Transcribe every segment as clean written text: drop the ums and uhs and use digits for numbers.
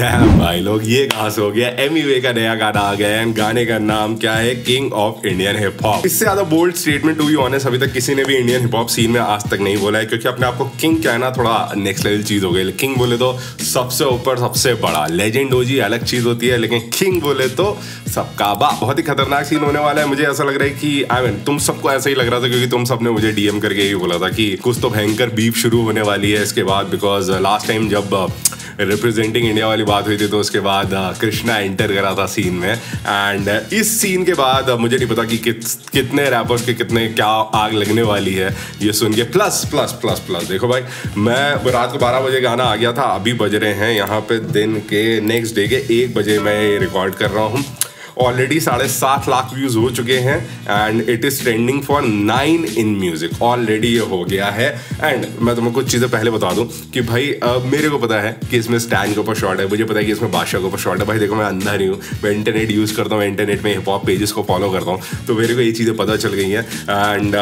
भाई लोग ये घास हो गया। एमीवे का नया गाना आ गया है। गाने का नाम क्या है? King of Indian hip hop. इससे ज्यादा bold statement to be honest अभी तक किसी ने भी इंडियन हिप हॉप सीन में आज तक नहीं बोला है, क्योंकि अपने आपको किंग कहना थोड़ा नेक्स्ट लेवल चीज हो गई। किंग बोले तो सबसे ऊपर, सबसे बड़ा, लेजेंड हो जी अलग चीज होती है, लेकिन किंग बोले तो सबका बाप। बहुत ही खतरनाक सीन होने वाला है। मुझे ऐसा लग रहा है कि I mean, तुम सबको ऐसा ही लग रहा था, क्योंकि तुम सबने मुझे डीएम करके ही बोला था कि कुछ तो भयंकर बीफ शुरू होने वाली है इसके बाद। बिकॉज लास्ट टाइम जब रिप्रेजेंटिंग इंडिया वाली बात हुई थी तो उसके बाद कृष्णा एंटर करा था सीन में। एंड इस सीन के बाद मुझे नहीं पता कि कितने रैपर्स के कितने क्या आग लगने वाली है ये सुन के। प्लस प्लस प्लस प्लस देखो भाई, मैं रात को 12 बजे गाना आ गया था, अभी बज रहे हैं यहाँ पे दिन के नेक्स्ट डे के 1 बजे मैं रिकॉर्ड कर रहा हूँ। ऑलरेडी 7.5 लाख व्यूज हो चुके हैं and it is trending for 9 in music. Already ये हो गया है। एंड मैं तुम्हें कुछ चीज़ें पहले बता दूं कि भाई मेरे को पता है कि इसमें स्टैंड के ऊपर शॉट है, मुझे पता है कि इसमें बादशाह के ऊपर शॉट है। भाई देखो, मैं अंधा नहीं हूँ, मैं इंटरनेट यूज़ करता हूँ, इंटरनेट में हिप हॉप पेजेस को फॉलो करता हूँ, तो मेरे को ये चीज़ें पता चल गई हैं। एंड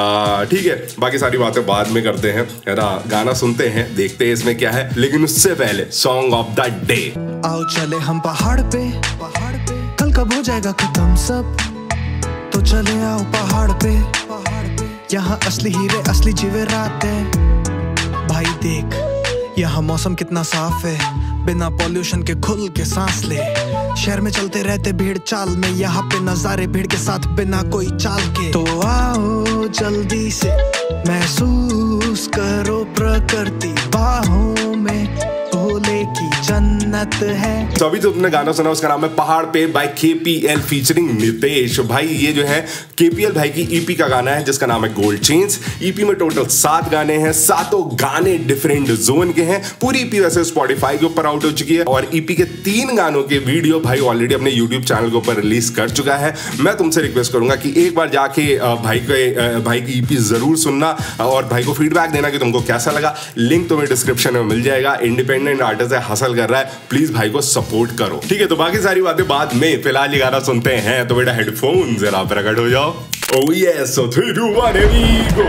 ठीक है, बाकी सारी बातें बाद में करते हैं, है ना। गाना सुनते हैं, देखते हैं इसमें क्या है, लेकिन उससे पहले सॉन्ग ऑफ द डे। आओ चले हम पहाड़ पे, कब हो जाएगा खत्म सब, तो चले आओ पहाड़ पे, यहाँ असली हीरे असली जीवे रात है। भाई देख यहाँ मौसम कितना साफ है, बिना पॉल्यूशन के खुल के सांस ले। शहर में चलते रहते भीड़ चाल में, यहाँ पे नजारे भीड़ के साथ बिना कोई चाल के। तो आओ जल्दी से महसूस करो प्रकृति बाहों में, भोले की जन्नत है। तो अभी तो तुमने गाना सुना, उसका नाम है पहाड़ पे बाय KPL फीचरिंग नितेश भाई। ये जो है KPL भाई की EP का गाना है जिसका नाम है गोल्ड चेन्स। EP में टोटल 7 गाने हैं, 7 गाने डिफरेंट जोन के हैं। पूरी EP वैसे Spotify के ऊपर आउट हो चुकी है और EP के 3 गानों के वीडियो भाई ऑलरेडी अपने YouTube चैनल के ऊपर रिलीज कर चुका है। मैं तुमसे रिक्वेस्ट करूंगा कि एक बार जाके भाई की EP जरूर सुनना और भाई को फीडबैक देना कि तुमको कैसा लगा। लिंक तुम्हें डिस्क्रिप्शन में मिल जाएगा। इंडिपेंडेंट आर्टिस्ट है, हसल कर रहा है, प्लीज भाई को सपोर्ट करो, ठीक है। तो बाकी सारी बातें बाद में, फिलहाल ये गाना सुनते हैं। तो बेटा हेडफोन जरा प्रकट हो जाओ। Oh yes, so 3, 2, 1 here we go।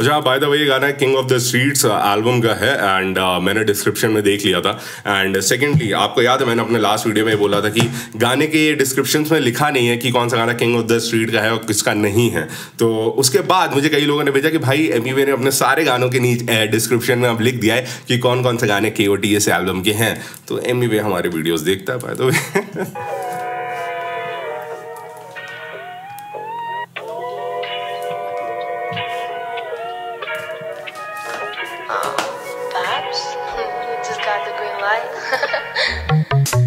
अच्छा बाय द वे, ये गाना king of the streets album का है एंड मैंने डिस्क्रिप्शन में देख लिया था। एंड सेकेंडली आपको याद है मैंने अपने लास्ट वीडियो में बोला था कि गाने के डिस्क्रिप्शन में लिखा नहीं है कि कौन सा गाना किंग ऑफ द स्ट्रीट का है और किसका नहीं है। तो उसके बाद मुझे कई लोगों ने भेजा कि भाई एमीवे ने अपने सारे गानों के नीचे डिस्क्रिप्शन में अब लिख दिया है कि कौन कौन से गाने KOTS एल्बम के हैं। तो एमीवे हमारे वीडियोज़ देखता है बाय द वे।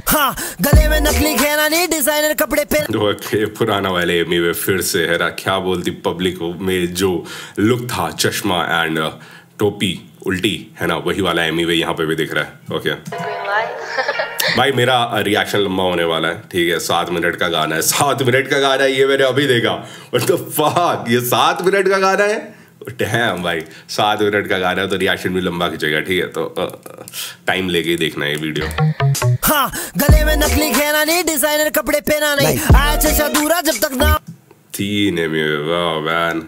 हाँ, गले में नकली घेरा नहीं, डिजाइनर कपड़े पहन। ओके, पुराना वाले एमीवे फिर से है ना। क्या बोलती पब्लिक में जो लुक था, चश्मा एंड टोपी उल्टी, है ना, वही वाला एमीवे यहाँ पे भी दिख रहा है। ओके भाई मेरा रिएक्शन लंबा होने वाला है, ठीक है। 7 मिनट का गाना है, 7 मिनट का गाना है, ये मैंने अभी देखा। और तो फक, ये 7 मिनट का गाना है। डैम भाई, 7 मिनट का गाना है तो रिएक्शन भी लंबा खिंचेगा, ठीक है। तो टाइम लेके ही देखना है ये वीडियो। हाँ, गले में नकली घेरा नहीं, डिजाइनर कपड़े पहना नहीं, आज से अधूरा जब तक ना। 3 एमीवे, वाह man.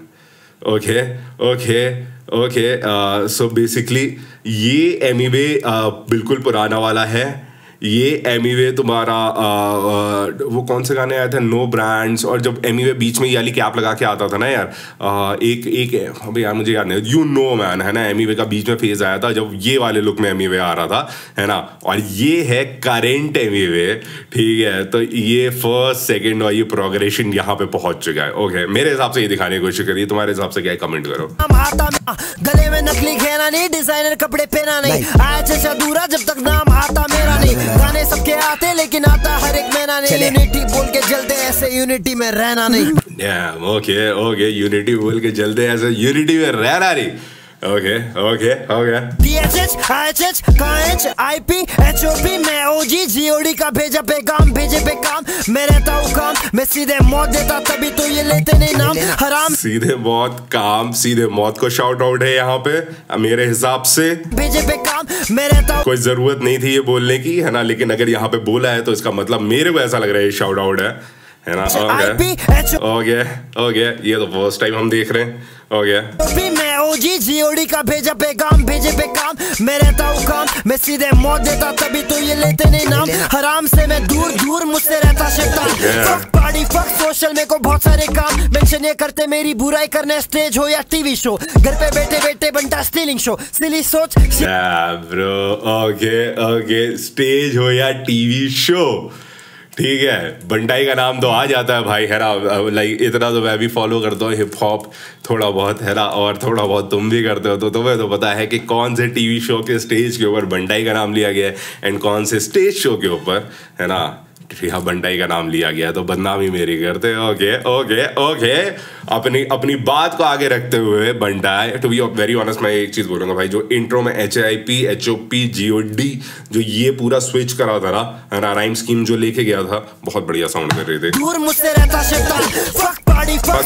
Okay okay okay, so basically ये एमीवे बिल्कुल पुराना वाला है। ये एमीवे तुम्हारा वो कौन से गाने आए थे, नो ब्रांड्स, और जब एमीवे बीच में ये वाली कैप लगा के आता था ना यार, एक अभी यार मुझे याद नहीं, यू नो मैन, है ना। एमीवे का बीच में फेज आया था जब ये वाले लुक में एमीवे आ रहा था, है ना। और ये है करेंट एमीवे, ठीक है। तो ये फर्स्ट, सेकेंड और ये प्रोग्रेशन यहाँ पे पहुंच चुका है। ओके, मेरे हिसाब से ये दिखाने की कोशिश करिए, तुम्हारे हिसाब से क्या है कमेंट करो। गले में नकली घेरा नहीं, डिजाइनर कपड़े पहना नहीं, आज से अधूरा जब तक नाम आता मेरा नहीं। गाने सबके आते लेकिन आता हर एक महीना नहीं, यूनिटी बोल के जलते ऐसे यूनिटी में रहना नहीं। ओके ओके, यूनिटी बोल के जलते ऐसे यूनिटी में रहना नहीं। Okay okay okay, DHH IHH IP HOP मैं OG GOD का भेजा पैगाम, भेजे पे काम, मैं रहता हूँ काम, मैं सीधे मौत देता तभी तो ये लेते नहीं नाम हराम। सीधे मौत, काम, सीधे मौत को शाउट आउट है यहाँ पे मेरे हिसाब से। भेजे पे काम, मैं रहता हूँ, कोई जरूरत नहीं थी ये बोलने की, है ना। लेकिन अगर यहाँ पे बोला है तो इसका मतलब मेरे को ऐसा लग रहा है शाउट आउट है, है ना। ओके ओके ओके, ये तो फर्स्ट टाइम हम देख रहे हैं। ओके जी जीओडी का भेजा पे काम, भेजे पे काम, मैं रहता हूँ काम, मैं सीधे मौत देता तभी तो ये लेते नहीं नाम। हराम से मैं दूर दूर, मुझसे रहता शैतान। पार्टी फक सोशल में को बहुत सारे काम, मेंशन ये करते मेरी बुराई करने स्टेज हो या टीवी शो। घर पे बैठे बैठे बनता स्टीलिंग शो, सिली सोच ब्रो। ओके ओके, स्टेज हो या टीवी शो, ठीक है। बंटाई का नाम तो आ जाता है भाई, है ना। लाइक इतना तो मैं भी फॉलो करता हूँ हिप हॉप थोड़ा बहुत, है ना, और थोड़ा बहुत तुम भी करते हो, तो तुम्हें तो पता है कि कौन से टीवी शो के स्टेज के ऊपर बंटाई का नाम लिया गया है एंड कौन से स्टेज शो के ऊपर, है ना, यहाँ बंटाई का नाम लिया गया। तो बदनामी मेरी करते। ओके ओके ओके, अपनी अपनी बात को आगे रखते हुए Bantai, to be very honest, मैं एक चीज़ बोलूँगा भाई, जो इंट्रो में HIP HOP GOD जो ये पूरा स्विच करा था ना, राइम स्कीम जो लेके गया था, बहुत बढ़िया साउंड कर रहे थे।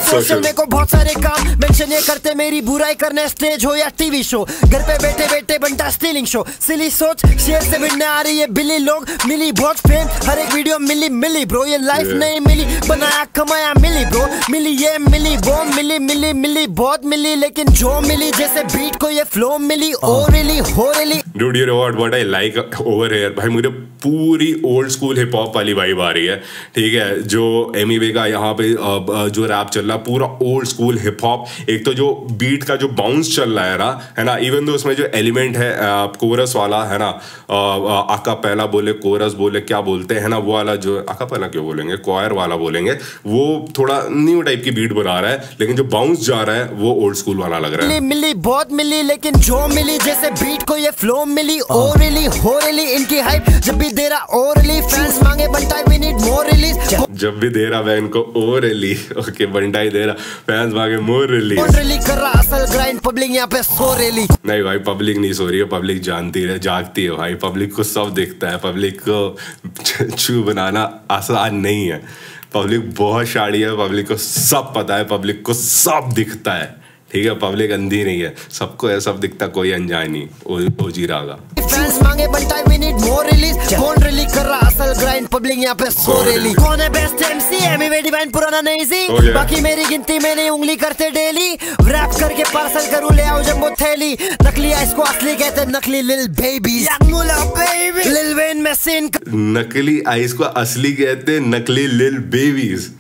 सोशल में को बहुत सारे काम, मेंशन ये करते मेरी बुराई करने स्टेज हो या टीवी शो। घर पे बैठे बैठे बनता स्टीलिंग शो, सिली सोच। शेर से भिड़ने आ रही है बिल्ली, लोग मिली बहुत फेम, हर एक वीडियो मिली मिली ब्रो। ये लाइफ नहीं मिली, बनाया कमाया मिली ब्रो। मिली ये मिली वो, मिली मिली मिली बहुत मिली, लेकिन जो मिली जैसे बीट को ये flow milli. Oh really oh really dude, you know what I like over here भाई, मुझे पूरी ओल्ड स्कूल हिप हॉप वाली वाइब आ रही है, ठीक है। जो एमिवे का यहाँ पे जो रैप चल रहा, पूरा ओल्ड स्कूल हिप हॉप। एक तो जो बीट का जो बाउंस चल रहा है ना, है ना, इवन तो उसमें जो एलिमेंट है कोरस वाला, है ना, आका पहला बोले, कोरस बोले, क्या बोलते हैं ना वो वाला, जो आका पहला क्यों बोलेंगे, क्वायर वाला बोलेंगे, वो थोड़ा न्यू टाइप की बीट बना रहा है, लेकिन जो बाउंस जा रहा है वो ओल्ड स्कूल वाला लग रहा है। मिली बहुत मिली, लेकिन जो मिली जैसे बीट को ये फ्लो मिली। ओ रिली हो रिली, इनकी हाइप जब भी दे रहा ओ रिली, फैंस मांगे बनता है वी नीड मोर रिलीज। जब भी दे रहा मैं इनको ओ रिली, ओके, बंटाई दे रहा फैंस मांगे मोर रिली। मोर रिली कर रहा असल ग्राइंड, पब्लिक यहाँ पे सो रिली नहीं भाई, पब्लिक नहीं सो रही है, पब्लिक जानती है, जागती है भाई, पब्लिक को सब दिखता है, पब्लिक को छू बनाना आसान नहीं है, पब्लिक बहुत शाड़ी है, पब्लिक को सब पता है, पब्लिक को सब दिखता है, ठीक है। पब्लिक अंधी नहीं है, सबको ऐसा सब दिखता, कोई अनजान नहीं। ओजी रागा फैंस मांगे बनता है we need more release, more release कर रहा असल ग्राइंड, पब्लिक यहां पे सो रिली। कौन है बेस्ट एमसी, एमिवे डिवाइन पुराना नहीं जी, बाकी मेरी गिनती में नहीं, उंगली करते डेली, रैप करके पार्सल करूं ले आओ जंबो थैली। नकली इसको असली कहते हैं, नकली लिल बेबी, यामुला बेबी लिल वेन में सीन। नकली आइस को असली कहते हैं, नकली लिल बेबीज।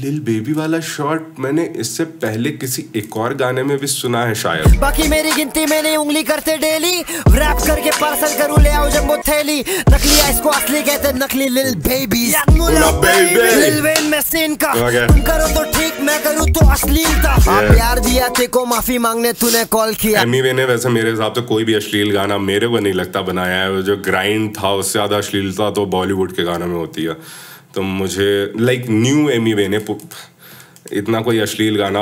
लिल बेबी वाला शॉट मैंने इससे पहले किसी एक और गाने में भी सुना है शायद। बाकी मेरी गिनती में नहीं, उंगली करते डेली, रैप करके पार्सल करूं ले आओ जंबो थैली। नकली इसको असली कहते हैं, नकली लिल बेबी, लिल वेन में सीन का। तुम करो तो ठीक, मैं करूं तो अश्लील था। हाँ प्यार दिया तेको, माफी मांगने तूने कॉल किया। एमिवे ने वैसे मेरे हिसाब से कोई भी अश्लील गाना मेरे को नहीं लगता बनाया है। जो ग्राइंड था उससे ज्यादा अश्लीलता तो बॉलीवुड के गानों में होती है। तो मुझे लाइक न्यू एमिवे ने इतना कोई अश्लील गाना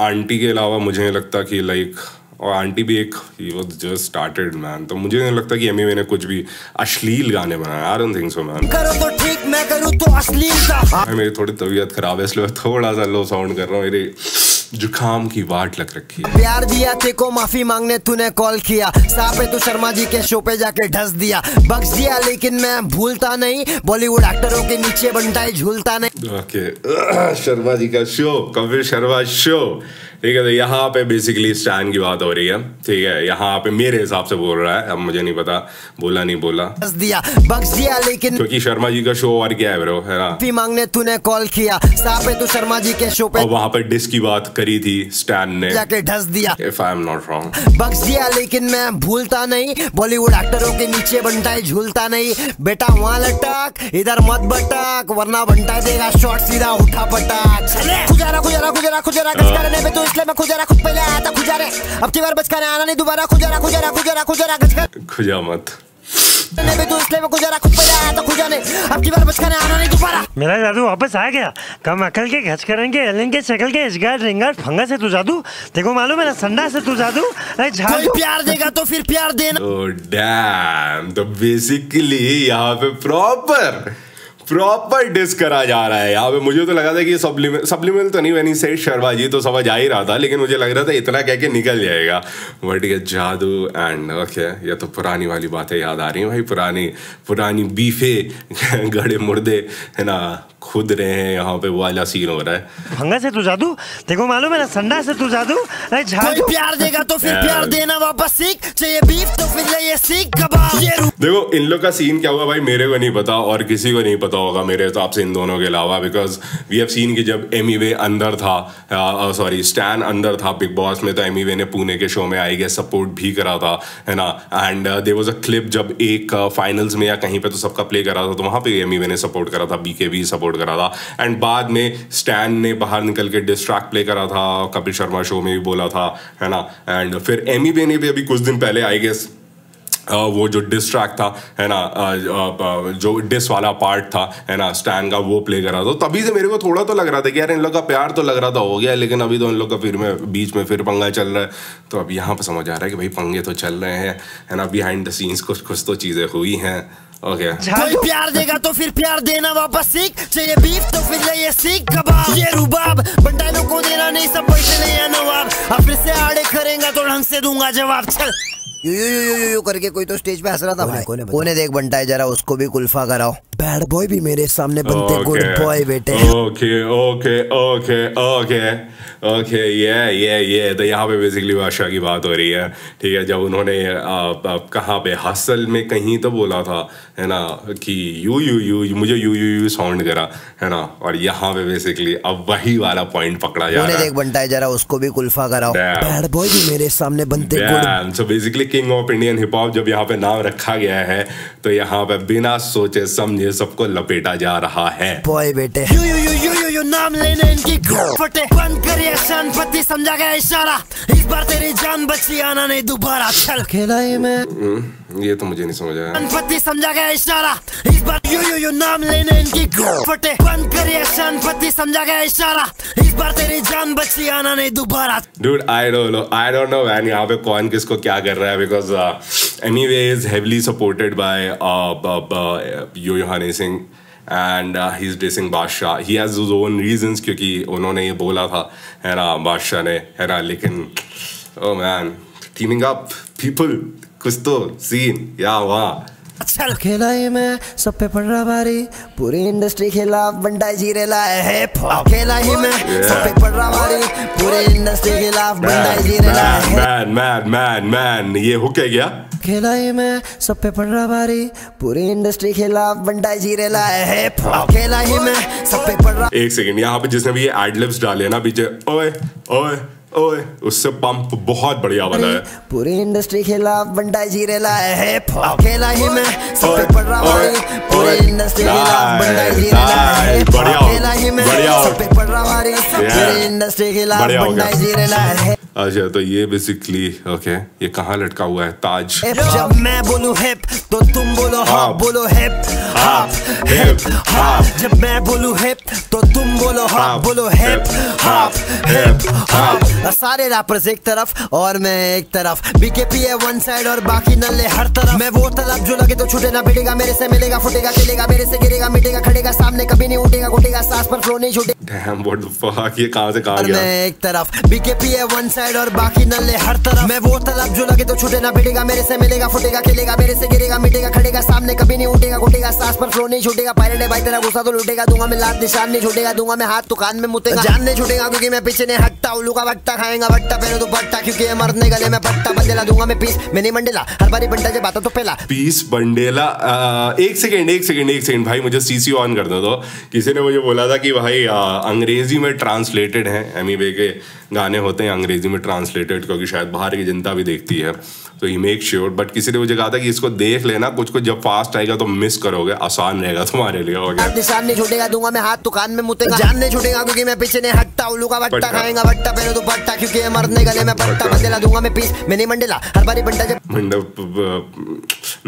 आंटी के अलावा मुझे नहीं लगता कि लाइक, और आंटी भी एक ही वाज जस्ट स्टार्टेड मैन, तो मुझे नहीं लगता कि एमिवे ने कुछ भी अश्लील गाने बनाए। I don't think so man. करो तो ठीक, मैं करूं तो अश्लील। मेरी थोड़ी तबीयत खराब है इसलिए थोड़ा सा लो साउंड कर रहा हूँ, मेरी जुकाम की वाट लग रखी है। प्यार दिया तेको, माफी मांगने तूने कॉल किया। साफ है तू शर्मा जी के शो पे जाके ढस दिया, बख्श दिया, लेकिन मैं भूलता नहीं, बॉलीवुड एक्टरों के नीचे बंटाई झूलता नहीं। ओके, शर्मा जी का शो, कपिल शर्मा शो, ठीक है। तो यहाँ पे बेसिकली स्टैंड की बात हो रही है, ठीक है। यहाँ पे मेरे हिसाब से बोल रहा है, अब मुझे नहीं पता बोला नहीं बोला, बस दिया बख्श दिया, लेकिन क्योंकि शर्मा जी का शो और क्या है ब्रो, है ना। माफी मांगने तूने कॉल किया, साफ है तू शर्मा जी के शो पे, और वहाँ पे डिस की बात करी थी स्टैन ने, जाके ढस दिया, if I am not wrong, बख्श दिया, लेकिन मैं भूलता नहीं, बॉलीवुड एक्टरों के नीचे बंटाई झूलता नहीं। बेटा वहाँ लटक, इधर मत बटक, वरना बंटाई देगा शॉट सीधा उठा पटक। खुजारा खुजारा खुजारा खुजारा करने पे तो मैं खुजारा खुद पहले आया था, खुजारे अब की बार बचकाने आना नहीं दोबारा, खुजारा खुजारा खुजारा खुजारा खुजा मत नहीं तो इसलिए मैं गुजारा खुद पहले आया था, खुजाने अब की बार बचकाने आना नहीं दोबारा। मेरा जादू वापस आ गया, कम अकल के घच करेंगे, एलन के शक्ल के इसगार रिंगार फंगा से तू जादू, देखो मालूम है ना संडा से तू जादू। अरे झाड़ प्यार देगा तो फिर प्यार देना। ओह डैम, तो बेसिकली यहां पे प्रॉपर प्रॉपर डिस करा जा रहा है यहाँ पे। मुझे तो लगा था कि सप्लीमेंट तो नहीं, मैंने सेठ शर्मा जी तो समझ आ ही रहा था, लेकिन मुझे लग रहा था इतना कह के निकल जाएगा, बट ये जादू एंड ओके, ये तो पुरानी वाली बातें याद आ रही हैं भाई, पुरानी बीफे गड़े मुर्दे है ना खुद रहे हैं यहाँ पे, वो वाला सीन हो रहा है। भंगा से तू जादू, देखो मालूम है ना संडा से तू जादू, अरे झाड़ू प्यार देगा तो फिर प्यार देना वापस सीख, चाहिए बीफ तो फिर ले ये सीख कबाब। देखो इन लोग का सीन क्या हुआ भाई मेरे को नहीं पता और किसी को नहीं पता होगा मेरे हिसाब से इन दोनों के अलावा, बिकॉज वी हैव सीन कि जब एमीवे अंदर था, सॉरी स्टैन अंदर था बिग बॉस में, तो एमीवे ने पुणे के शो में आई गेस सपोर्ट भी करा था है ना, and there was a clip जब एक फाइनल्स में या कहीं पे तो सबका प्ले करा था, तो वहाँ पे एमीवे ने सपोर्ट करा था, बीके भी सपोर्ट करा था, एंड बाद में स्टैन ने बाहर निकल के डिस्ट्रैक्ट प्ले करा था, कपिल शर्मा शो में भी बोला था है ना, एंड फिर एमीवे ने भी अभी कुछ दिन पहले आई गेस वो जो डिस ट्रैक था है ना, जो डिस वाला पार्ट था है ना स्टैन का, वो प्ले कर रहा था। तभी से मेरे को थोड़ा तो लग रहा था कि यार इन लोग का प्यार तो लग रहा था हो गया, लेकिन अभी तो इन लोग का फिर में बीच में फिर पंगा चल रहा है, तो अब यहाँ पर समझ आ रहा है कि भाई पंगे तो चल रहे हैं है ना, बिहाइंड द सीन्स कुछ तो चीज़ें हुई हैं। Okay okay. प्यार देगा तो फिर प्यार देना वापस सीख, चाहिए बीफ तो फिर ले ये सीख कबाब, ये रुबाब बंटाई लोग को देना नहीं, सब पैसे नहीं है नवाब, अब फिर से आड़े करेंगे तो ढंग से दूंगा जवाब। चल यो यो यो यो यो करके कोई तो स्टेज पे हंस रहा था भाई, कोने देख बंटा है जरा, उसको भी कुल्फा कराओ, बैड बॉय भी मेरे सामने बनते गुड बॉय बेटे। Okay okay okay okay okay ये तो यहाँ पे बेसिकली बादशाह की बात हो रही है ठीक है, जब उन्होंने कहाँ पे हसल में कहीं तो बोला था है ना कि यू यू यू मुझे यू यू यू साउंड करा है ना, और यहाँ पे बेसिकली अब वही वाला पॉइंट पकड़ा जा रहा है, बनता है जरा उसको भी कुल्फा कराओ, बैड बॉय भी मेरे सामने बनते good. So basically king of Indian hip hop जब यहाँ पे नाम रखा गया है तो यहाँ पे बिना सोचे समझे सबको लपेटा जा रहा है बॉय बेटे। You you you you you you नाम लेने इनकी फटे बंद करिए शान पति, समझा गया इशारा, इस बार तेरी जान बची, आना नहीं दोबारा, चल खेला ही मैं। ये तो मुझे नहीं समझ आया, शान पति समझा गया इशारा, इस बार यू यू यू नाम लेने इनकी फटे बंद करिए शान पति, समझा गया इशारा, इस बार तेरी जान बची, आना नहीं दोबारा। Dude I don't know man यहाँ पे कौन किसको क्या कर रहा है, because Emiway is heavily supported by Yo Honey Singh and he is dissing Badshah, he has his own reasons क्योंकि उन्होंने ये बोला था है ना बादशाह ने है ना, लेकिन oh man teaming up people, कुछ तो सीन या वाह। चल खेला ये मैं सब पे पड़ रहा भारी, पूरी इंडस्ट्री खिलाफ बंटाई जी रेला है, खेला ही मैं सब पे पड़ रहा भारी, पूरी इंडस्ट्री खिलाफ बंटाई जी रेला है, मैन मैन मैन मैन ये हुक है क्या, खेला ही मैं सब पे पड़ रहा भारी, पूरी इंडस्ट्री खिलाफ बंटाई जी रेला है, खेला ही मैं सब पे पड़ रहा। एक सेकंड, यहाँ पे जिसने भी ये एडलिब्स डाले ना पीछे ओए ओए ओए, उससे पंप बहुत बढ़िया बना है, पूरी इंडस्ट्री खिलाफ बंटाई जी रेला है, खेला ही मैं सब पे पड़ रहा भारी, पूरी इंडस्ट्री खिलाफ बंटाई जी रेला है, खेला ही मैं सब पे पड़ रहा भारी, पूरी इंडस्ट्री खिलाफ बंटाई जी रेला है। अच्छा तो ये बेसिकली ओके, ये कहाँ लटका हुआ है ताज, जब मैं बोलूं हिप तो तुम बोलो हॉप, बोलो हिप हॉप हिप हॉप, जब मैं बोलूं हिप तो तुम बोलो हॉप, बोलो हिप हॉप हिप हॉप, सारे रैपर्स एक तरफ और मैं एक तरफ, बीकेपी है वन साइड और बाकी नल्ले हर तरफ, मैं वो तरफ जो लगे तो छूटे ना पिटेगा, मेरे से मिलेगा फुटेगा चलेगा, मेरे से गिरेगा मिटेगा खड़ेगा, सामने कभी नहीं उठेगा घुटेगा, सांस पर फ्लो नहीं छूटेगा, ये कहाँ से कहाँ गया, मैं एक तरफ बीकेपी है वन और बाकी नल्ले हर तरफ, मैं वो तरफ जो लगे तो छूटे ना पिटेगा, मेरे से मिलेगा फुटेगा खेलेगा, मेरे से गिरेगा मिटेगा खड़ेगा, सामने कभी नहीं उठेगा घुटेगा, सांस पर फ्लो नहीं छूटेगा, पायलट है भाई तेरा गुस्सा तो लूटेगा, दूंगा मैं लात निशान नहीं छूटेगा, दूंगा मैं हाथ तो कान में मुतेगा, जान नहीं छूटेगा क्योंकि मैं पीछे नहीं हटता, उल्लू का बट्टा खाएगा बट्टा पहनो तो पट्टा, क्योंकि मरने गले में पट्टा बंडेला दूंगा मैं पीस, मैंने मंडेला हर बारी बंटा जब आता तो पहला पीस बंडेला। एक सेकेंड भाई मुझे सीसी ऑन कर दो, किसी ने मुझे बोला था कि भाई अंग्रेजी में ट्रांसलेटेड है, एमीवे के गाने होते हैं अंग्रेजी में ट्रांसलेटेड क्योंकि शायद बाहर की जनता भी देखती है, तो ही मेक श्योर, बट किसी ने मुझे कहा था कि इसको देख लेना, कुछ कुछ जब फास्ट आएगा तो मिस करोगे, आसान रहेगा तुम्हारे लिए, हो गया निशान नहीं छूटेगा दूंगा मैं हाथ तो कान में मुतेगा, जान नहीं छूटेगा क्योंकि मैं पीछे नहीं हटता, उल्लू का बट्टा खाएगा बट्टा पहनो तो पट्टा क्योंकि ये मरने गले में पट्टा मंडेला दूंगा मैं पीस मैं नहीं मंडेला हर बारी बंटा जब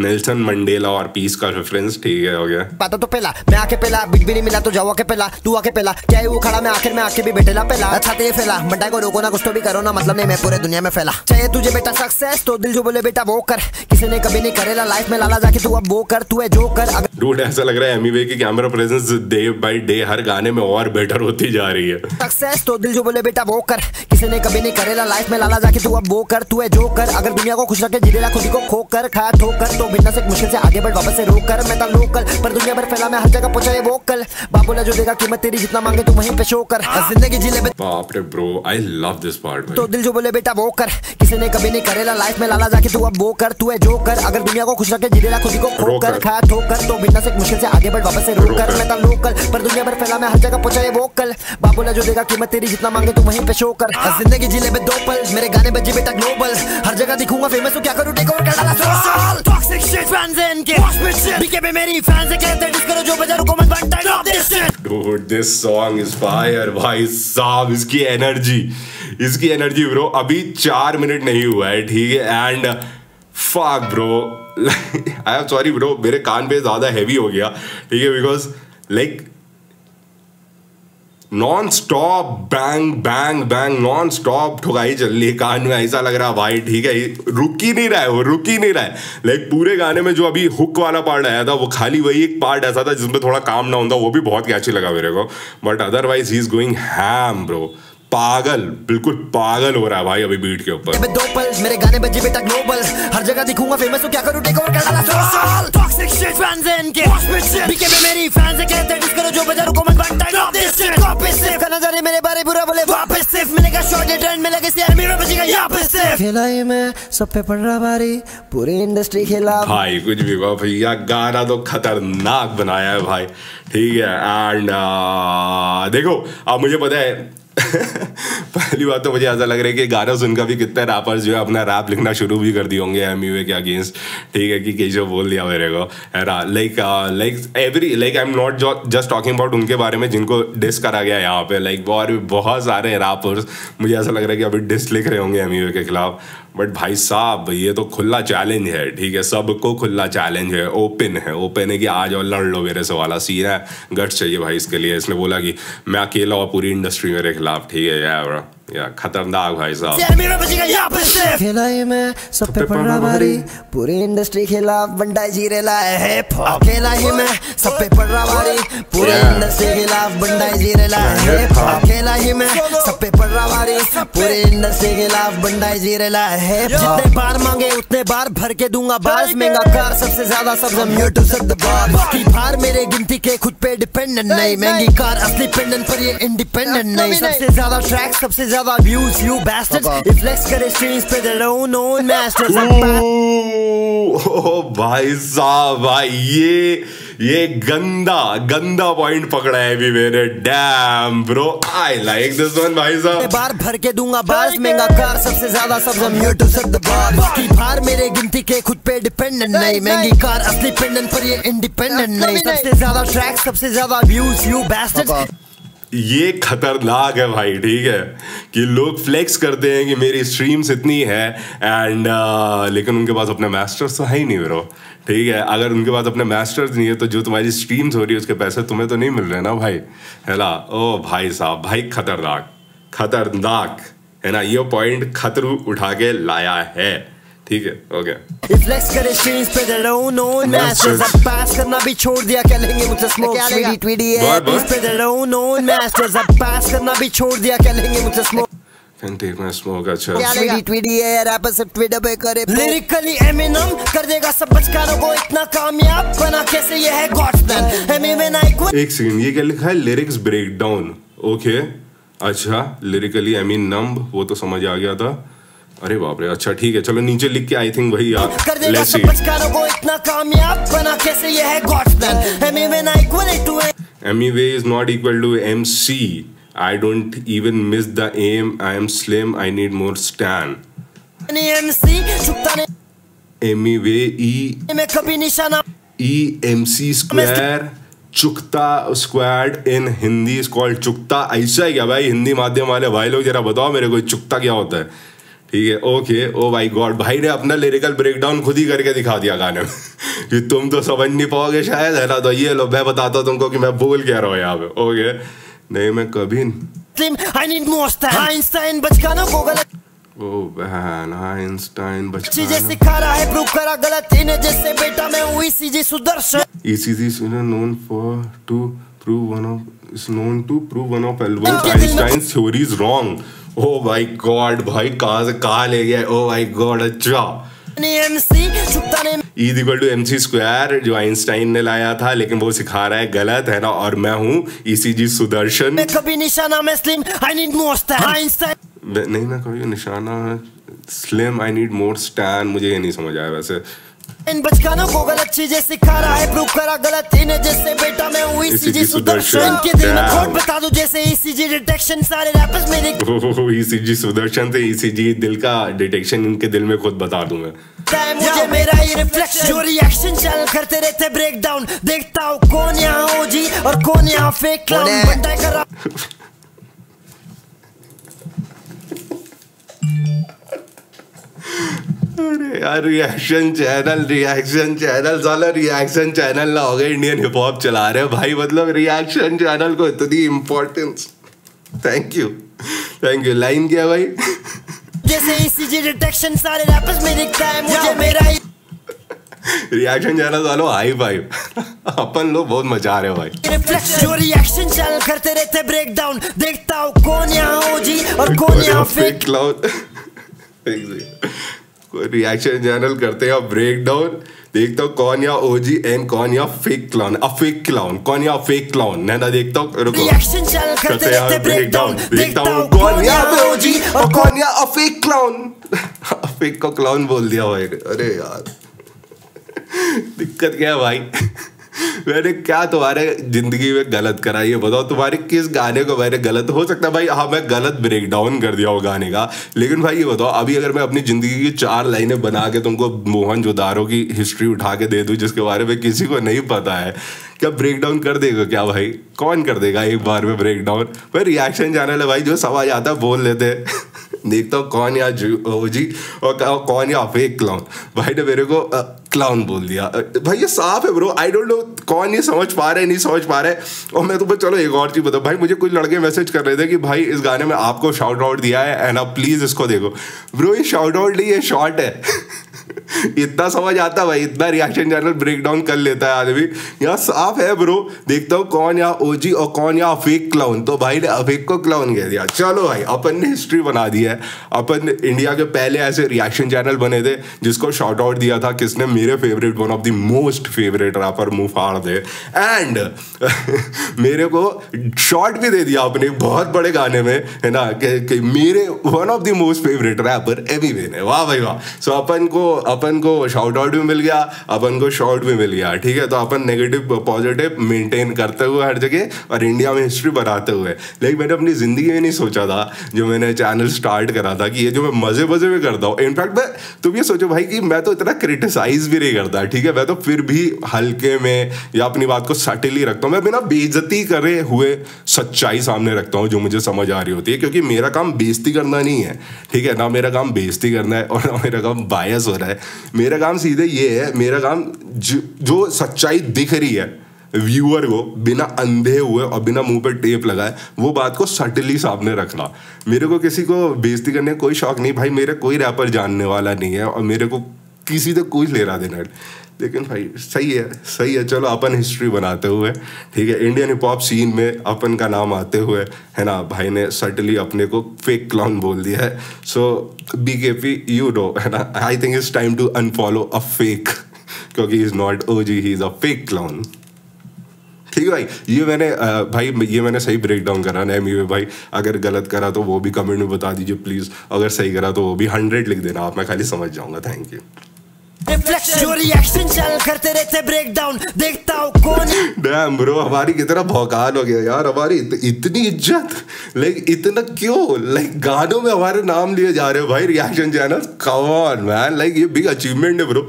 नेल्सन मंडेला और पीस का रेफरेंस ठीक है हो गया पता तो पहला मैं आके पहला बिट भी नहीं मिला तो जाओ आके पहला तू आके पहला क्या है वो खड़ा मैं आखिर में आके भी बैठेला पहला अच्छा तेरे फैला बंटा को रोको ना कुछ तो भी करो ना मतलब नहीं मैं पूरे दुनिया में फैला चाहे तुझे बेटा सक्सेस तो दिल जो बोले बेटा वो कर किसी ने कभी नहीं करेला लाइफ में लाला जाके तू अब वो कर तू है जो कर डूड ऐसा लग रहा है एमिवे की camera presence day by day हर गाने में और बेटर होती जा रही है सक्सेस तो दिल जो बोले बेटा वो कर किसी ने कभी नहीं करेला लाइफ में लाला जाके तू अब वो कर तू है जो कर अगर दुनिया को खुश रखे जिलेला खुद को खो कर खा ठो कर तो बिना से मुश्किल से आगे बढ़ वापस से रोक कर मैं तब रोक कर पर दुनिया भर फैला मैं हर जगह पहुंचा ये वो कल बाबू ने जो देगा कीमत तेरी जितना मांगे तू वहीं पे शो कर जिंदगी जिले में बाप रे bro I love this part तो दिल जो बोले बेटा वो कर किसी ने कभी नहीं करेला लाइफ में लाला जाके तू अब वो कर तू है जो कर अगर दुनिया को खुश रखे जिलेला खुद को खो कर खा ठो कर तो बिना से मुश्किल से आगे बढ़ वापस से रोक कर मैं तब रोक कर पर दुनिया भर फैला मैं हर जगह पहुंचा ये वो कल बाबू ने जो देगा कीमत तेरी जितना मांगे तू वहीं पे शो कर जिंदगी जिले में दो पल मेरे गाने बजे बेटा ग्लोबल हर जगह दिखूंगा फेमस हूं क्या करूं टेक ओवर कर डाला सोल टॉक्सिक शिट फैंस इनके बीके पे मेरी फैंस कहते हैं डिस करो जो बजा रुको मत बंटा drop this shit dude this song is fire भाई साहब इसकी एनर्जी ब्रो अभी 4 मिनट नहीं हुआ है ठीक है and fuck bro I am sorry bro मेरे कान पे ज्यादा हैवी हो गया ठीक है because like non stop bang bang bang non stop ठुकाई चल रही है कान में ऐसा लग रहा भाई ठीक है रुक ही नहीं रहा है लाइक पूरे गाने में जो अभी हुक वाला पार्ट आया था वो खाली वही एक पार्ट ऐसा था जिसमें थोड़ा काम ना होता वो भी बहुत कैची लगा मेरे को but otherwise he is going ham bro पागल बिल्कुल पागल हो रहा है भाई अभी बीट के ऊपर दो पल मेरे गाने बजे बेटा ग्लोबल हर जगह दिखूंगा फेमस हूं क्या करूं टेक ओवर कर डाला सोल टॉक्सिक शिट फैंस इनके बीके पे मेरी फैंस कहते हैं डिस करो जो बजा रुको मत बंटा ड्रॉप दिस शिट वापस से का नजारे मेरे बारे बुरा बोले वापस से मिलेगा शॉट रिटर्न मिलेगा शेयर मेरा बजेगा यहां पे से खेला ही मैं सब पे पड़ रहा भारी पूरी इंडस्ट्री खेला भाई कुछ भी हुआ भैया गाना तो खतरनाक बनाया है भाई ठीक है एंड देखो अब मुझे पता है पहली बात तो मुझे ऐसा लग रहा है कि गाना सुनकर भी कितने रैपर्स जो है अपना रैप लिखना शुरू भी कर दिए होंगे एमईवे के अगेंस्ट ठीक है कि केशव बोल दिया मेरे को like every like I am not just talking about उनके बारे में जिनको डिस करा गया यहाँ पे लाइक और बहुत सारे रैपर्स मुझे ऐसा लग रहा है कि अभी डिस लिख रहे होंगे एमईवे के खिलाफ बट भाई साहब ये तो खुला चैलेंज है ठीक है सबको खुला चैलेंज है ओपन है कि आज और लड़ लो मेरे से वाला सीन है गट्स चाहिए भाई इसके लिए इसने बोला कि मैं अकेला और पूरी इंडस्ट्री मेरे खिलाफ ठीक है यार खतरनाक भाई साहब पूरी इंडस्ट्री खिलाफ बंटाई जी रेला है अकेला ही मैं सब पे पड़ रहा भारी पूरी इंडस्ट्री खिलाफ बंटाई जी रेला है अकेला ही मैं सब पे पड़ रहा भारी पूरी इंडस्ट्री खिलाफ बंटाई जी रेला है जितने बार मांगे उतने बार भर के दूंगा बार महंगा कार सबसे ज्यादा सबसे म्यूट की बार मेरे गिनती के खुद पे डिपेंडेंट नहीं महंगी कार असली पेंडेंट पर ये इंडिपेंडेंट नहीं सबसे ज्यादा ट्रैक सबसे ज्यादा व्यूज यू bastards फ्लेक्स करे स्ट्रीम्स पे देयर ओन मास्टर्स ओ भाई साहब भाई ये गंदा पॉइंट पकड़ा है भी मेरे damn bro I like this one भाई साहब बार भर के दूंगा बार्स महंगा कार सबसे ज्यादा सबसे mute to set the bar की बार मेरे गिनती के खुद पे डिपेंडेंट नहीं महंगी कार असली पेंडेंट पर ये इंडिपेंडेंट नहीं सबसे ज्यादा ट्रैक सबसे ज्यादा व्यूज यू bastards ये खतरनाक है भाई ठीक है कि लोग फ्लेक्स करते हैं कि मेरी स्ट्रीम्स इतनी है एंड लेकिन उनके पास अपने मास्टर्स तो है ही नहीं ब्रो ठीक है अगर उनके पास अपने मास्टर्स नहीं है तो जो तुम्हारी स्ट्रीम्स हो रही है उसके पैसे तुम्हें तो नहीं मिल रहे ना भाई है ना ओ भाई साहब भाई खतरनाक है ना ये पॉइंट खतरू उठा के लाया है ठीक है ओके फ्लेक्स करे स्ट्रीम्स पे नो मास्टर्स अब पास करना भी छोड़ दिया क्या लेंगे मुझसे स्मोक ट्वीडी है पे नो मास्टर्स अब पास करना भी छोड़ दिया क्या लेंगे मुझसे स्मोक अच्छा लिरिकली एमिनम कर देगा सब बचकारों को इतना कामयाब बना कैसे ये है गॉड्स प्लान एमिवे नाइक एक सेकंड ये क्या लिखा है लिरिक्स ब्रेकडाउन ओके अच्छा लिरिकली एमिनम वो तो समझ आ गया था अरे बाप रे अच्छा ठीक है चलो नीचे लिख के आई थिंक वही यार कर देगा सब बचकारों को इतना कामयाब बना कैसे ये है God's plan Emiway not equal to Emiway is not equal to MC I don't even miss the aim. I am slim. I need more stan. EMIWAY. EMC square. चुकता squad in Hindi is called चुकता। ऐसा ही क्या भाई, हिंदी माध्यम वाले भाई लोग जरा बताओ मेरे को चुकता क्या होता है। ठीक है ओके, ओ भाई गॉड, भाई ने अपना लिरिकल ब्रेकडाउन खुद ही करके दिखा दिया गाने में कि तुम तो समझ नहीं पाओगे शायद, है ना। तो ये लो मैं बताता हूँ तुमको कि मैं बोल क्या रहा हूँ यहाँ पे। ओके नहीं मैं कभी रॉन्ग। ओ माय गॉड भाई कहाँ से कहाँ ले गया। ओ माय गॉड अच्छा, is equal to MC square जो आइंस्टाइन ने लाया था, लेकिन वो सिखा रहा है गलत, है ना। और मैं हूँ ECG सुदर्शन। मैं कभी निशाना में slim I need more stand. नहीं मैं कभी निशाना slim I need more stand, मुझे ये नहीं समझ आया वैसे। इन बचकानों को गलत चीजें सिखा रहा है, प्रूफ करा गलत इन्हें, जैसे बेटा मैं हूँ ECG सुदर्शन के दिल में खोट बता दूं जैसे ECG डिटेक्शन। सारे रैपर्स मेरे ECG सुदर्शन से ECG दिल का डिटेक्शन इनके दिल में खुद बता दूं मैं। मुझे मेरा ये रिफ्लेक्शन जो रिएक्शन चैनल करते रहते ब्रेकडाउन, देखता हूँ कौन यहाँ ओजी और कौन यहाँ फेक क्लाउन। बंटाई कर रहा यार रिएक्शन चैनल साला रिएक्शन चैनल ना हो गए इंडियन हिप हॉप चला रहे भाई। मतलब रिएक्शन चैनल को इतनी इम्पोर्टेंस। Thank you. लाइन क्या भाई जैसे ECG डिटेक्शन सारे रैपर्स में दिखता है, मुझे मेरा रिएक्शन चैनल वालों हाई फाइव अपन लोग बहुत मजा रहे भाई। जो रिएक्शन चैनल करते रहते ब्रेकडाउन, देखता हूँ कौन यहाँ ओजी और कौन यहाँ फेक क्लाउन। रिएक्शन चैनल करते हैं ब्रेक डाउन, देखता हूँ कौन या ओजी एंड कौन या फेक क्लाउन। कौन या फेक क्लाउन ना देखता हूँ। रिएक्शन चैनल करते हैं ब्रेक डाउन, देखता हूँ कौन या ओजी और कौन या फेक क्लाउन। फेक को क्लाउन बोल दिया भाई। अरे यार दिक्कत क्या है भाई, मैंने क्या तुम्हारे जिंदगी में गलत करा ये बताओ। तुम्हारे किस गाने को मैंने गलत, हो सकता है भाई हाँ मैं गलत ब्रेक डाउन कर दिया हो गाने का, लेकिन भाई ये बताओ अभी अगर मैं अपनी जिंदगी की 4 लाइनें बना के तुमको मोहनजोदारो की हिस्ट्री उठा के दे दूँ जिसके बारे में किसी को नहीं पता है, क्या ब्रेक डाउन कर देगा क्या भाई? कौन कर देगा एक बार में ब्रेक डाउन? भाई रिएक्शन चैनल है भाई, जो समझ आता है बोल लेते हैं। देखता हूँ कौन या ओजी और कौन या फेक क्लाउन। भाई ने मेरे को क्लाउन बोल दिया भाई, ये साफ है ब्रो। आई डोंट नो कौन ये समझ पा रहे नहीं समझ पा रहे। और मैं तुम्हें चलो एक और चीज़ बताऊँ भाई, मुझे कुछ लड़के मैसेज कर रहे थे कि भाई इस गाने में आपको शाउट आउट दिया है एंड आप प्लीज़ इसको देखो। ब्रो ये शाउट आउट नहीं है, शॉर्ट है। इतना समझ आता भाई, इतना रिएक्शन चैनल ब्रेकडाउन कर लेता है आदमी। यहाँ साफ है ब्रो, देखता हूँ कौन या ओजी और कौन या फेक क्लाउन। तो भाई ने अफेक को क्लाउन कह दिया। चलो भाई अपन ने हिस्ट्री बना दी है। अपन इंडिया के पहले ऐसे रिएक्शन चैनल बने थे जिसको शॉर्ट आउट दिया था किसने, मेरे favourite one of the most favourite rapper मुंह फाड़ दे, एंड मेरे को शॉर्ट भी दे दिया अपने बहुत बड़े गाने में, है ना, कि मेरे one of the most favourite rapper Emiway ने। वाह भाई वाह। सो अपन को शाउट आउट भी मिल गया, अपन को शॉर्ट भी मिल गया। ठीक है तो अपन नेगेटिव पॉजिटिव मेंटेन करते हुए हर जगह और इंडिया में हिस्ट्री बनाते हुए। लेकिन मैंने अपनी ज़िंदगी में नहीं सोचा था जो मैंने चैनल स्टार्ट करा था कि ये जो मैं मज़े मज़े में करता हूँ। इनफैक्ट मैं तुम ये सोचो भाई कि मैं तो इतना क्रिटिसाइज भी नहीं करता, ठीक है, मैं तो फिर भी हल्के में या अपनी बात को सटली रखता हूँ। मैं बिना बेइज्जती करे हुए सच्चाई सामने रखता हूँ जो मुझे समझ आ रही होती है, क्योंकि मेरा काम बेइज्जती करना नहीं है, ठीक है ना। मेरा काम बेइज्जती करना है और ना मेरा काम बायस हो रहा है। मेरा काम सीधे ये है, मेरा काम जो सच्चाई दिख रही है व्यूअर को बिना अंधे हुए और बिना मुंह पर टेप लगाए वो बात को सटली सामने रखना। मेरे को किसी को बेइज्जती करने का कोई शौक नहीं भाई, मेरा कोई रैपर जानने वाला नहीं है और मेरे को किसी से कोई लेना देना है। लेकिन भाई सही है चलो अपन हिस्ट्री बनाते हुए, ठीक है, इंडियन हिप हॉप सीन में अपन का नाम आते हुए, है ना। भाई ने सटली अपने को फेक क्लाउन बोल दिया है। सो BKP यू नो, है ना, I think it's time to unfollow a fake, क्योंकि he is not OG, he is a fake clown. ठीक है भाई, ये मैंने सही ब्रेक डाउन करा ना एमीवे भाई। अगर गलत करा तो वो भी कमेंट में बता दीजिए प्लीज़, अगर सही करा तो वो भी 100 लिख देना आप, मैं खाली समझ जाऊँगा। Thank you. रिफ्लेक्शन जो रिएक्शन चैनल करते रहते ब्रेकडाउन देखता हूँ कौन। डैम ब्रो हमारी कितना भौकाल हो गया यार, हमारी इतनी इज्जत लाइक इतना क्यों लाइक गानों में हमारे नाम लिए जा रहे हो भाई reaction channel. Come on man like ये बिग अचीवमेंट है ब्रो।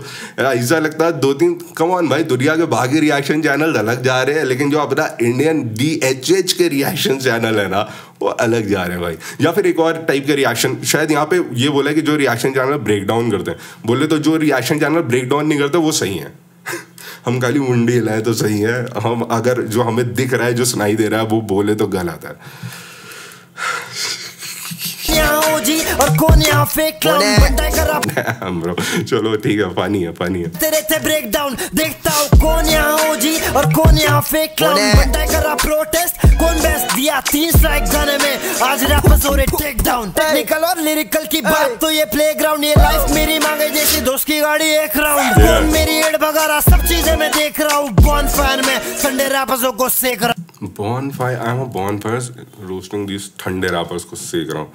ऐसा लगता है दो तीन कम ऑन भाई दुनिया के बाकी रिएक्शन चैनल अलग जा रहे हैं लेकिन जो अपना इंडियन DHH के रिएक्शन चैनल है ना वो अलग जा रहे हैं भाई। या फिर एक और टाइप के रिएक्शन शायद यहाँ पे ये बोला कि जो रिएक्शन चैनल ब्रेकडाउन करते हैं, बोले तो जो रिएक्शन चैनल ब्रेकडाउन नहीं करते वो सही है। हम खाली मुंडी हिलाए तो सही है, हम अगर जो हमें दिख रहा है जो सुनाई दे रहा है वो बोले तो गलत है। जी और कौन यहाँ फेक बंटाई कर रहा ब्रो। चलो ठीक है, पानी है पानी है तेरे से ब्रेकडाउन देखता हूँ कौन यहाँ हो जी और कौन यहाँ फेक बंटाई कर रहा प्रोटेस्ट। कौन बेस्ट दिया 3 स्ट्राइक गाने में आज रैपर्स हो रहे टेक डाउन। टेक्निकल और लिरिकल की बात तो ये प्लेग्राउंड, ये लाइफ मेरी मांगे जैसी दोस्त की गाड़ी एक राउंड। कौन मेरी एड भगा रहा सब चीजें मैं देख रहा हूँ। बॉनफायर में संडे रैपर्सों को सेक रहा, bonfire I am a bonfire roasting these ठंडे रैपर्स को सेक रहा हूँ।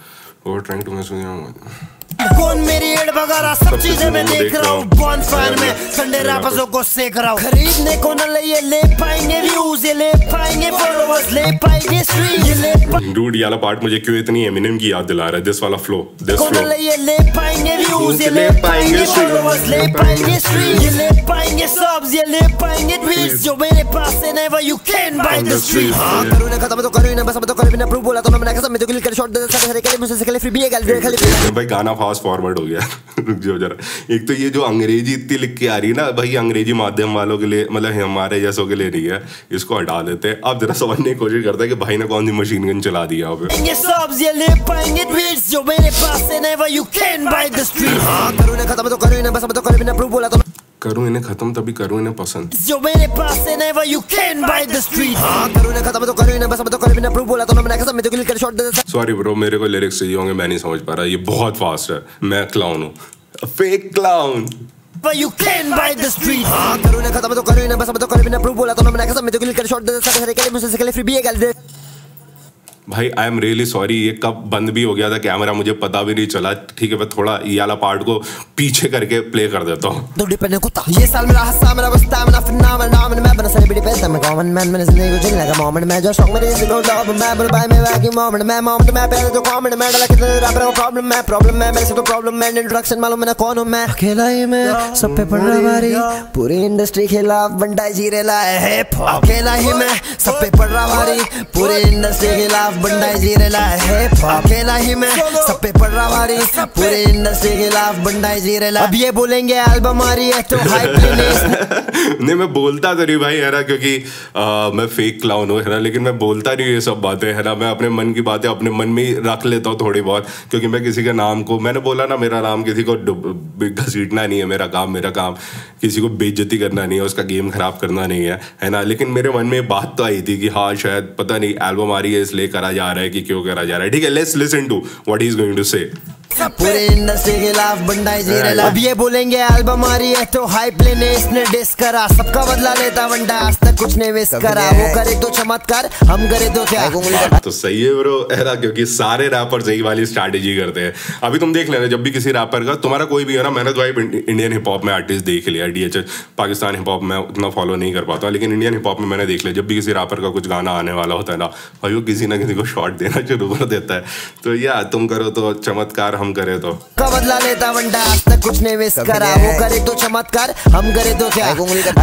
कौन मेरी एड भगारा सब चीजें मैं देख रहा हूँ। बॉनफायर में संडे रैपर्सों को सेक रहा हूँ। खरीदने को न ले, ले पाएंगे व्यूज, ये ले पाएंगे फॉलोअर्स, ले पाएंगे स्ट्रीम। डूड ये वाला पार्ट मुझे क्यों इतनी एमिनेम की याद दिला रहा है, दिस वाला फ्लो दिस फ्लो। कौन ले पाएंगे व्यूज, ये ले पाएंगे फॉलोअर्स, ले पाएंगे स्ट्रीम, ये ले पाएंगे सब्स, ये ले पाएंगे ट्वीट्स। जो मेरे पास है never you can buy the street. हां करूं ना खत्म तो करूं ना बस अब तो करूं ना प्रूव बोला तो मैं कसम में तो क्लिक कर शॉट दे सारे के मुझसे से फ्री भी है गल खाली। भाई गाना फास्ट फॉरवर्ड हो गया। रुक जाओ जरा। एक तो ये जो अंग्रेजी इतनी लिख के आ रही है ना भाई, अंग्रेजी माध्यम वालों के लिए मतलब हमारे जैसों के लिए नहीं है, इसको हटा देते हैं। आप जरा समझने की कोशिश करते हैं कि भाई ने कौन सी मशीन गन चला दिया यहाँ पे। ये सब ये ले पाएंगे ट्वीट्स जो मेरे पास है never you can buy the street. हां करूं ना खत्म तो करूं ना बस अब तो करूं ना प्रूव बोला तो करूं इन्हें खत्म तभी करूं इन्हें पसंद। जो मेरे पास है never you can buy the street. हां करूं इन्हें खत्म तो करूं इन्हें बस अब तो करूं ना प्रूव बोला तो मैं कसम में तो क्लिक कर शॉट दे। सॉरी ब्रो मेरे को लिरिक्स चाहिए होंगे, मैं नहीं समझ पा रहा, ये बहुत फास्ट है, मैं क्लाउन हूँ fake clown. You can buy the street. हाँ करूँ ना खत्म तो करूँ ना बस अब तो करूँ ना प्रूव बोला तो मैं कसम में तो क्लिक कर शॉट दे सारे के मुझसे से फ्री भी है गल दे। भाई आई एम रियली सॉरी, ये कब बंद भी हो गया था कैमरा मुझे पता भी नहीं चला। ठीक है मैं थोड़ा ये वाला पार्ट को पीछे करके प्ले कर देता हूँ। ये साल मेरा हंसा मेरा बस्ता मेरा फिरना मेरा नाम मैं बना सारे बड़ी पैसा मैं कॉमन मैन मैंने जिंदगी को जीने लगा मोमेंट मैं जो शौक मेरे से लो लॉब मैं बोल भाई मैं वाकी मोमेंट मैं पहले तो कॉमेंट मैं डाला कितने रैपर का प्रॉब्लम मैं मेरे से तो प्रॉब्लम मैं इंट्रोडक्शन मालूम मैंने कौन हूँ मैं। अकेला ही मैं सब पे पड़ रहा भारी, पूरी इंडस्ट्री खिलाफ बंटाई जी रेला है। अकेला ही मैं सब पे पड़ रहा भारी, पूरी इंडस्ट्री खिलाफ बंटाई जी रेला है। अकेला ही मैं सब पे पड़ रहा भारी, पूरे इंडस्ट्री के खिलाफ बंटाई जी रेला। अब ये बोलेंगे एल्बम आ रही है तो हाइप नहीं मैं बोलता तो नहीं भाई है ना, क्योंकि मैं फेक क्लाउन हूँ है ना, लेकिन मैं बोलता नहीं ये सब बातें है ना। मैं अपने मन की बातें अपने मन में ही रख लेता हूँ थोड़ी बहुत, क्योंकि मैं किसी के नाम को मैंने बोला ना मेरा नाम किसी को घसीटना नहीं है, मेरा काम किसी को बेइज्जती करना नहीं है, उसका गेम खराब करना नहीं है ना। लेकिन मेरे मन में बात तो आई थी कि हाँ शायद पता नहीं एल्बम आ रही है इसलिए करा जा रहा है कि क्यों करा जा रहा है। ठीक है let's listen to what he is going to say. पूरे इंडस्ट्री के खिलाफ बंटाई जी रेला। अब ये बोलेंगे एल्बम आ रही है तो हाइप लेने इसने डिस करा, सबका बदला लेता बंटा आज तक कुछ नहीं मिस करा। वो करे तो चमत्कार हम करे तो क्या, तो सही है ब्रो है ना, क्योंकि सारे रैपर्स यही वाली स्ट्रैटेजी करते हैं। अभी तुम देख लेना जब भी किसी रैपर का तुम्हारा कोई भी हो ना, मैंने तो भाई इंडियन हिप हॉप में आर्टिस्ट देख लिया, DHH पाकिस्तान हिप हॉप में उतना फॉलो नहीं कर पाता लेकिन इंडियन हिप हॉप में मैंने देख लिया जब भी किसी रैपर का कुछ गाना आने वाला होता है ना भाई वो किसी ना किसी को शॉट देना शुरू कर देता है। तो या तुम करो तो चमत्कार हम करे तो का बदला लेता बंटा आज तक कुछ नहीं मिस करा, वो करे तो चमत्कार हम करे तो क्या।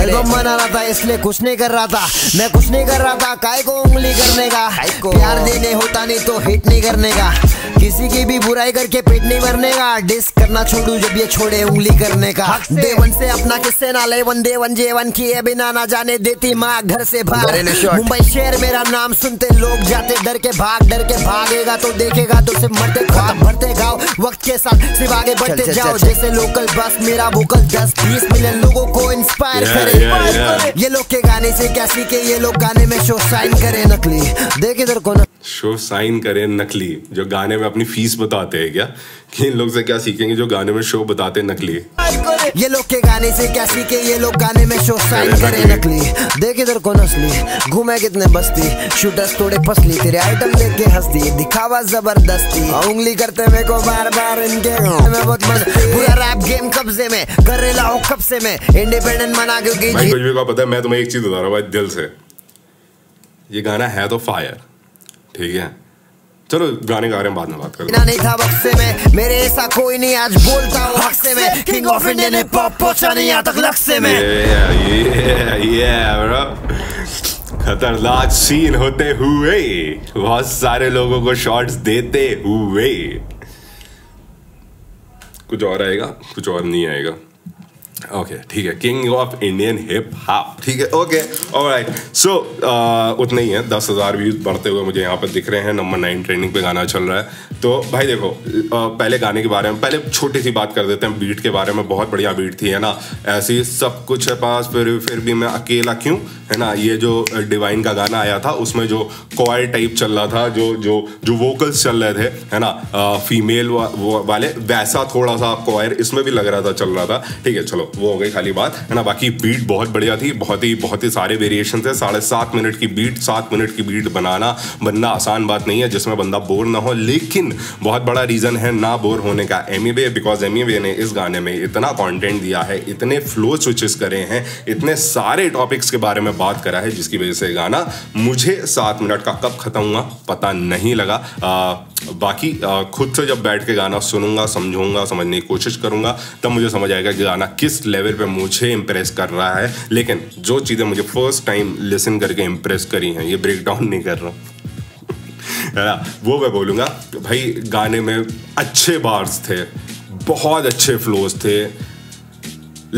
एल्बम बना रहा था इसलिए कुछ नहीं कर रहा था, मैं कुछ नहीं कर रहा था काय को उंगली करने का। प्यार देने होता नहीं तो हिट नहीं करने का, किसी की भी बुराई करके पेट नहीं भरने का। डिस करना छोड़ू जब ये छोड़े उंगली करने का। देवन से अपना किससे ना ले वन, देवन जेवन किए बिना ना जाने देती माँ घर से भाग। मुंबई शहर मेरा नाम सुनते लोग जाते डर के भागेगा तो देखेगा तो सिर्फ मरते खत्म भरते गाँव। वक्त के साथ सिर्फ आगे बढ़ते जाओ जैसे लोकल बस, मेरा वोकल 10-20 मिलियन लोगों को इंस्पायर करे। ये लोग के गाने से क्या सीखे, ये लोग गाने में शो साइन करे नकली, देख इधर को शो साइन करे नकली। जो गाने में अपनी फीस बताते हैं क्या, कि इन लोग से क्या सीखेंगे जो गाने में शो बताते नकली। ये लोग के गाने से क्या सीखे, ये लोग गाने में शो साइन करे नकली, देख इधर को नस्ली। घूमे कितने बस्ती शूटर्स तोड़े फसली, तेरे आइटम देख के हंस दी दिखावा जबरदस्ती। उंगली करते मेरे को बार बार इनके, मैं बहुत मस्त पूरा रैप गेम कब्जे में कर रहा हूं कब से मैं इंडिपेंडेंट बना क्योंकि भाई कुछ भी को पता है मैं तुम्हें एक चीज बता रहा हूं भाई दिल से, ये गाना है तो फायर, ठीक है चलो गाने के बारे में बाद में बात करते हैं। नहीं था वक्त से मैं मेरे ऐसा कोई नहीं आज बोलता हूँ हक से मैं king of Indian hip hop पहुंचा नहीं यहाँ तक लक से मैं। खतरनाक सीन होते हुए बहुत सारे लोगों को शॉट्स देते हुए कुछ और आएगा कुछ और नहीं आएगा। ओके ठीक है king of Indian hip hop ठीक है ओके ऑलराइट सो उतने ही है 10,000 व्यूज बढ़ते हुए मुझे यहाँ पर दिख रहे हैं। नंबर 9 ट्रेंडिंग पे गाना चल रहा है। तो भाई देखो पहले गाने के बारे में पहले छोटी सी बात कर देते हैं। बीट के बारे में बहुत बढ़िया बीट थी है ना, ऐसी सब कुछ है पास फिर भी मैं अकेला क्यों है ना। ये जो डिवाइन का गाना आया था उसमें जो क्वायर टाइप चल रहा था जो जो जो वोकल्स चल रहे थे है ना फीमेल वाले वैसा थोड़ा सा क्वायर इसमें भी लग रहा था चल रहा था ठीक है। चलो वो हो गई खाली बात है ना, बाकी बीट बहुत बढ़िया थी। बहुत ही सारे वेरिएशन थे। 7.5 मिनट की बीट 7 मिनट की बीट बनना आसान बात नहीं है जिसमें बंदा बोर ना हो। लेकिन बहुत बड़ा रीज़न है ना बोर होने का एमीवे, बिकॉज एमीवे ने इस गाने में इतना कंटेंट दिया है, इतने फ्लो स्विचेस करे हैं, इतने सारे टॉपिक्स के बारे में बात करा है जिसकी वजह से गाना मुझे 7 मिनट का कब खत्म हुआ पता नहीं लगा। बाकी खुद से जब बैठ के गाना सुनूंगा समझूंगा समझने की कोशिश करूंगा तब मुझे समझ आएगा कि गाना किस लेवल पे मुझे इम्प्रेस कर रहा है। लेकिन जो चीज़ें मुझे फर्स्ट टाइम लिसन करके इम्प्रेस करी हैं, ये ब्रेक डाउन नहीं कर रहा हूँ है ना, वो मैं बोलूँगा। भाई गाने में अच्छे बार्स थे, बहुत अच्छे फ्लोज थे।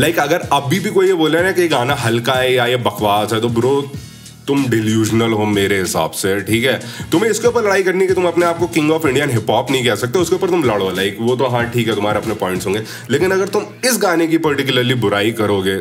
लाइक अगर अभी भी कोई ये बोले ना कि गाना हल्का है या ये बकवास है तो ब्रो तुम डिल्यूजनल हो मेरे हिसाब से, ठीक है। तुम्हें इसके ऊपर लड़ाई करनी कि तुम अपने आप को king of Indian hip hop नहीं कह सकते, उसके ऊपर तुम लड़ो लाइक वो तो हाँ ठीक है तुम्हारे अपने पॉइंट्स होंगे। लेकिन अगर तुम इस गाने की पर्टिकुलरली बुराई करोगे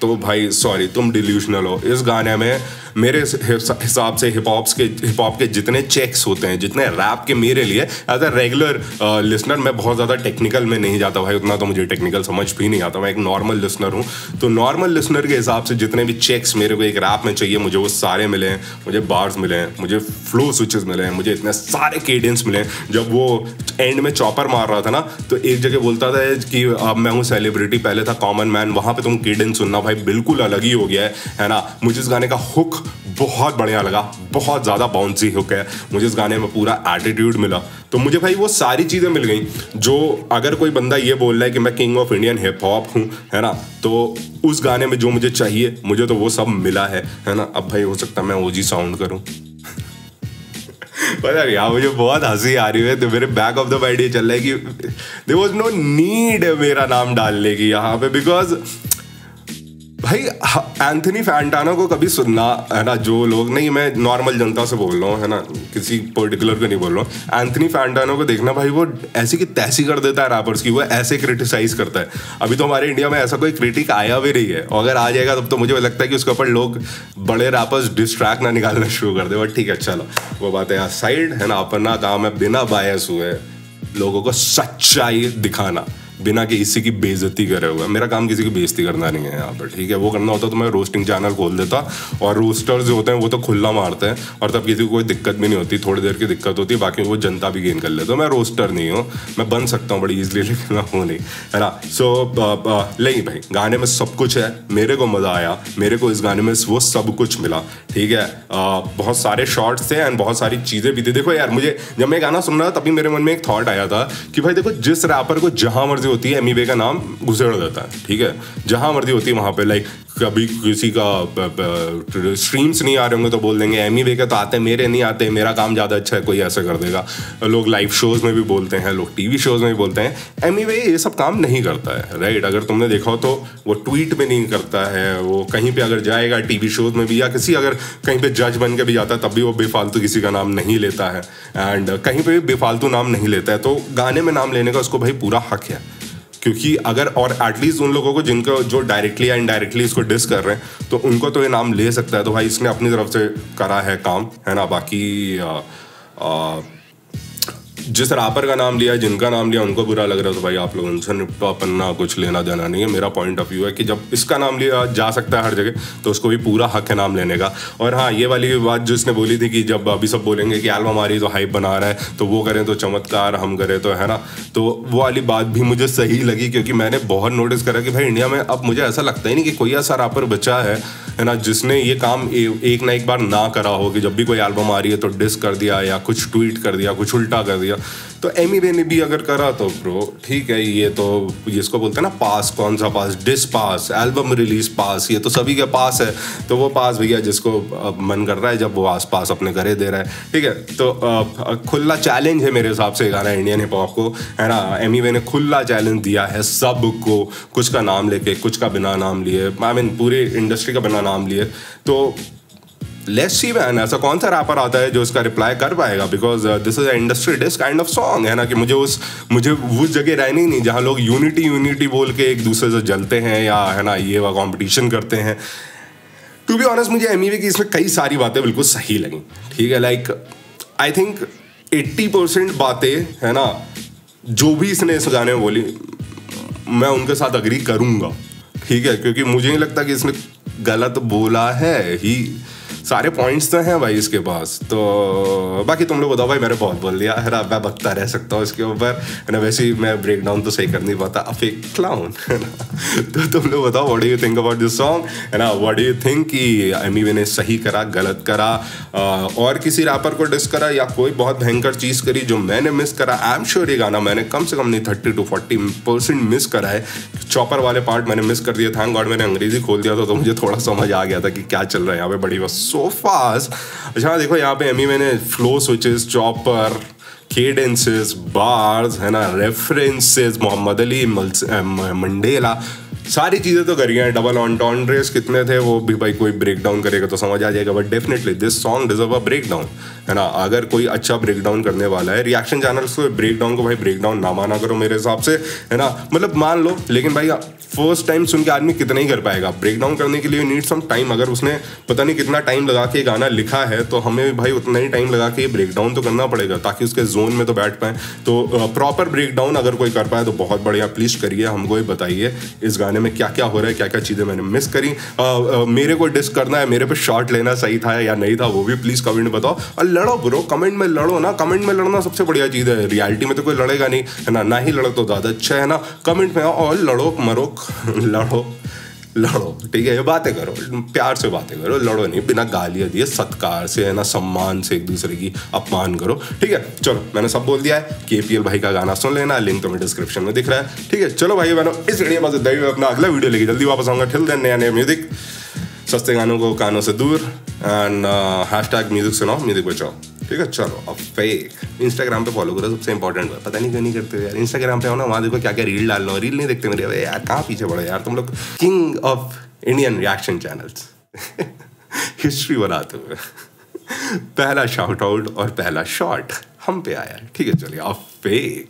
तो भाई सॉरी तुम डिल्यूजनल हो। इस गाने में मेरे हिसाब से हिप हॉप के जितने चेक्स होते हैं जितने रैप के मेरे लिए एज अ रेगुलर लिसनर, मैं बहुत ज़्यादा टेक्निकल में नहीं जाता भाई, उतना तो मुझे टेक्निकल समझ भी नहीं आता, मैं एक नॉर्मल लिसनर हूँ। तो नॉर्मल लिसनर के हिसाब से जितने भी चेक्स मेरे को एक रैप में चाहिए मुझे सारे मिले हैं, मुझे बार्स मिले हैं, मुझे फ्लो स्विचेस मिले हैं, मुझे इतने सारे केडेंस मिले हैं। जब वो एंड में चॉपर मार रहा था ना तो एक जगह बोलता था कि अब मैं हूँ सेलिब्रिटी, पहले था कॉमन मैन, वहाँ पे तुम केडेंस सुनना भाई बिल्कुल अलग ही हो गया है ना। मुझे इस गाने का हुक बहुत बढ़िया लगा, बहुत ज़्यादा बाउंसी हुक है, मुझे इस गाने में पूरा एटीट्यूड मिला। तो मुझे भाई वो सारी चीज़ें मिल गई जो अगर कोई बंदा ये बोल रहा है कि मैं king of Indian hip hop हूँ है ना, तो उस गाने में जो मुझे चाहिए मुझे तो वो सब मिला है ना। अब भाई हो सकता है मैं ओजी साउंड करूँ पता नहीं यार मुझे बहुत हंसी आ रही है। तो मेरे बैक ऑफ द आइडिया चल रहा है कि देयर वाज नो नीड मेरा नाम डालने की यहाँ पे, बिकॉज भाई एंथनी फैंटानो को कभी सुनना है ना, जो लोग नहीं, मैं नॉर्मल जनता से बोल रहा हूँ है ना, किसी पर्टिकुलर को नहीं बोल रहा हूँ। एंथनी फैंटानो को देखना भाई वो ऐसी की तैसी कर देता है रैपर्स की, वो ऐसे क्रिटिसाइज़ करता है। अभी तो हमारे इंडिया में ऐसा कोई क्रिटिक आया भी नहीं है, और अगर आ जाएगा तब तो मुझे लगता है कि उसके ऊपर लोग बड़े रैपर्स डिस्ट्रैक्ट ना निकालना शुरू कर दे। बट ठीक है चलो वो बात है यहाँ साइड है ना। अपना काम है बिना बायस हुए लोगों को सच्चाई दिखाना, बिना कि इसी की बेइज्जती करे हुए। मेरा काम किसी की बेइज्जती करना नहीं है यहाँ पर, ठीक है। वो करना होता तो मैं रोस्टिंग चैनल खोल देता, और रोस्टर्स जो होते हैं वो तो खुला मारते हैं और तब किसी को कोई दिक्कत भी नहीं होती, थोड़ी देर की दिक्कत होती है, बाकी वो जनता भी गेन कर लेते। मैं रोस्टर नहीं हूँ, मैं बन सकता हूँ बड़ी ईजिली लेकिन मैं हूँ नहीं है ना। सो नहीं भाई गाने में सब कुछ है, मेरे को मज़ा आया, मेरे को इस गाने में वो सब कुछ मिला, ठीक है। बहुत सारे शॉर्ट्स थे एंड बहुत सारी चीज़ें भी थी। देखो यार मुझे जब मैं गाना सुन रहा था तभी मेरे मन में एक थाट आया था कि भाई देखो जिस रैपर को जहाँ मर्जी होती है एमीवे का नाम घुसेड़ देता है, ठीक है, जहां मर्जी होती है वहां पे। लाइक कभी किसी का स्ट्रीम्स नहीं आ रहे होंगे तो बोल देंगे एमीवे के तो आते हैं, मेरे नहीं आते, मेरा काम ज़्यादा अच्छा है, कोई ऐसा कर देगा। लोग लाइव शोज़ में भी बोलते हैं, लोग टीवी शोज़ में भी बोलते हैं, एमीवे ये सब काम नहीं करता है, राइट। अगर तुमने देखा हो तो वो ट्वीट में नहीं करता है, वो कहीं पर अगर जाएगा टीवी शोज़ में भी या किसी अगर कहीं पर जज बन के भी जाता है तब भी वो बेफालतू किसी का नाम नहीं लेता है, एंड कहीं पर भी बेफालतू नाम नहीं लेता है। तो गाने में नाम लेने का उसको भाई पूरा हक है, क्योंकि अगर और एटलीस्ट उन लोगों को जिनको जो डायरेक्टली या इनडायरेक्टली इसको डिस कर रहे हैं तो उनको तो ये नाम ले सकता है। तो भाई इसने अपनी तरफ से करा है काम है ना। बाकी जिस रैपर का नाम लिया, जिनका नाम लिया, उनको बुरा लग रहा है तो भाई आप लोग उनसे निपटो, अपन ना कुछ लेना देना नहीं है। मेरा पॉइंट ऑफ व्यू है कि जब इसका नाम लिया जा सकता है हर जगह, तो उसको भी पूरा हक है नाम लेने का। और हाँ, ये वाली बात जो इसने बोली थी कि जब अभी सब बोलेंगे कि एल्बम आ रही तो हाइप बना रहा है, तो वो करें तो चमत्कार, हम करें तो, है ना, तो वो वाली बात भी मुझे सही लगी, क्योंकि मैंने बहुत नोटिस करा कि भाई इंडिया में अब मुझे ऐसा लगता ही नहीं कि कोई ऐसा रैपर बचा है ना जिसने ये काम एक ना एक बार ना करा हो कि जब भी कोई एल्बम आ रही है तो डिस कर दिया या कुछ ट्वीट कर दिया, कुछ उल्टा कर दिया। तो एमीवे ने भी अगर करा तो ब्रो ठीक है, ये तो इसको बोलते हैं ना पास, कौन सा पास, डिस पास, एल्बम रिलीज पास, ये तो सभी के पास है। तो वो पास भैया जिसको मन कर रहा है जब वो आस पास अपने घरे दे रहा है, ठीक है। तो खुला चैलेंज है मेरे हिसाब से गाना इंडियन हिप हॉप को, है ना। एमीवे ने खुला चैलेंज दिया है सबको, कुछ का नाम लेके, कुछ का बिना नाम लिए, आई मीन पूरे इंडस्ट्री का बिना नाम लिए। तो लेट्स सी मैन, ऐसा कौन सा रैपर आता है जो इसका रिप्लाई कर पाएगा, because this is industry diss kind of song, है ना, कि मुझे उस जगह रहनी नहीं जहाँ लोग यूनिटी बोल के एक दूसरे से जलते हैं या, है ना, ये वह कॉम्पिटिशन करते हैं। टू बी ऑनेस्ट मुझे एमीवे की इसमें कई सारी बातें बिल्कुल सही लगी, ठीक है। लाइक आई थिंक 80% बातें, है ना, जो भी इसने इस गाने में बोली मैं उनके साथ अग्री करूँगा, ठीक है, क्योंकि मुझे नहीं लगता कि इसने गलत बोला है ही। सारे पॉइंट्स तो हैं भाई इसके पास। तो बाकी तुम लोग बताओ भाई, मैंने बहुत बोल दिया है ना, मैं बकता रह सकता हूँ इसके ऊपर, है ना, वैसे ही मैं ब्रेक डाउन तो सही कर नहीं पाता, अब एक क्लाउन, है ना। तो तुम लोग बताओ what do you think about this song, है ना, व्हाट डू यू थिंक कि एमीवे ने सही करा, गलत करा, और किसी रैपर को डिस करा या कोई बहुत भयंकर चीज़ करी जो मैंने मिस करा। आई एम श्योर ये गाना मैंने कम से कम नहीं 30 to 40% मिस करा है। चॉपर वाले पार्ट मैंने मिस कर दिया, थैंक गॉड मैंने अंग्रेजी खोल दिया था तो मुझे थोड़ा समझ आ गया था कि क्या चल रहा है यहाँ पे, बड़ी बस सो फास्ट। अच्छा देखो यहाँ पे एमीवे ने flow switches, chopper, cadences, bars, है ना, रेफरेंसेस, मोहम्मद अली, मंडेला, सारी चीज़ें तो करी हैं। डबल ऑन्टॉन्ड्रेस कितने थे वो भी भाई कोई ब्रेक डाउन करेगा तो समझ आ जाएगा, but definitely this song deserve a break down, है ना। अगर कोई अच्छा ब्रेक डाउन करने वाला है, रिएक्शन चैनल्स को ब्रेक डाउन को भाई ब्रेक डाउन ना माना करो मेरे हिसाब से, है ना, मतलब मान लो, लेकिन भाई फर्स्ट टाइम सुन के आदमी कितना ही कर पाएगा। ब्रेक डाउन करने के लिए नीड सम टाइम। अगर उसने पता नहीं कितना टाइम लगा के गाना लिखा है तो हमें भाई उतना ही टाइम लगा के ब्रेक डाउन तो करना पड़ेगा ताकि उसके जोन में तो बैठ पाए। तो प्रॉपर ब्रेक डाउन अगर कोई कर पाए तो बहुत बढ़िया, प्लीज़ करिए, हमको ही बताइए इस गाने में क्या क्या हो रहा है, क्या क्या चीज़ें मैंने मिस करी। मेरे को डिस करना है, मेरे पे शॉट लेना सही था या नहीं था वो भी प्लीज़ कमेंट में बताओ, और लड़ो ब्रो, कमेंट में लड़ो ना, कमेंट में लड़ना सबसे बढ़िया चीज़ है। रियलिटी में तो कोई लड़ेगा नहीं, है ना, ना ही लड़ो तो ज़्यादा अच्छा है ना। कमेंट में आओ और लड़ो, मरो, लड़ो, ठीक है, ये बातें करो, प्यार से बातें करो, लड़ो नहीं, बिना गालियाँ दिए, सत्कार से, है ना, सम्मान से एक दूसरे की अपमान करो, ठीक है। चलो मैंने सब बोल दिया है, KPL भाई का गाना सुन लेना, लिंक तुम्हें डिस्क्रिप्शन में दिख रहा है, ठीक है। चलो भाई बहनों, इस वीडियो में बस, अपना अगला वीडियो लेके जल्दी वापस आऊँगा। टिल देन, नया म्यूजिक, सस्ते गानों को कानों से दूर, एंड # म्यूजिक सुनाओ, म्यूजिक बचाओ, ठीक है। चलो अब फेक इंस्टाग्राम पे फॉलो करो, सबसे इंपॉर्टेंट बात, पता नहीं क्यों नहीं करते यार। इंस्टाग्राम पे हो ना, वहाँ देखो क्या क्या रील डाल रहा हूँ, रील नहीं देखते मेरे, अरे यार कहाँ पीछे पड़े यार तुम लोग, king of Indian reaction channels history बनाते हुए। पहला शाउट आउट और पहला शॉट हम पे आया, ठीक है। चलिए अब फेक।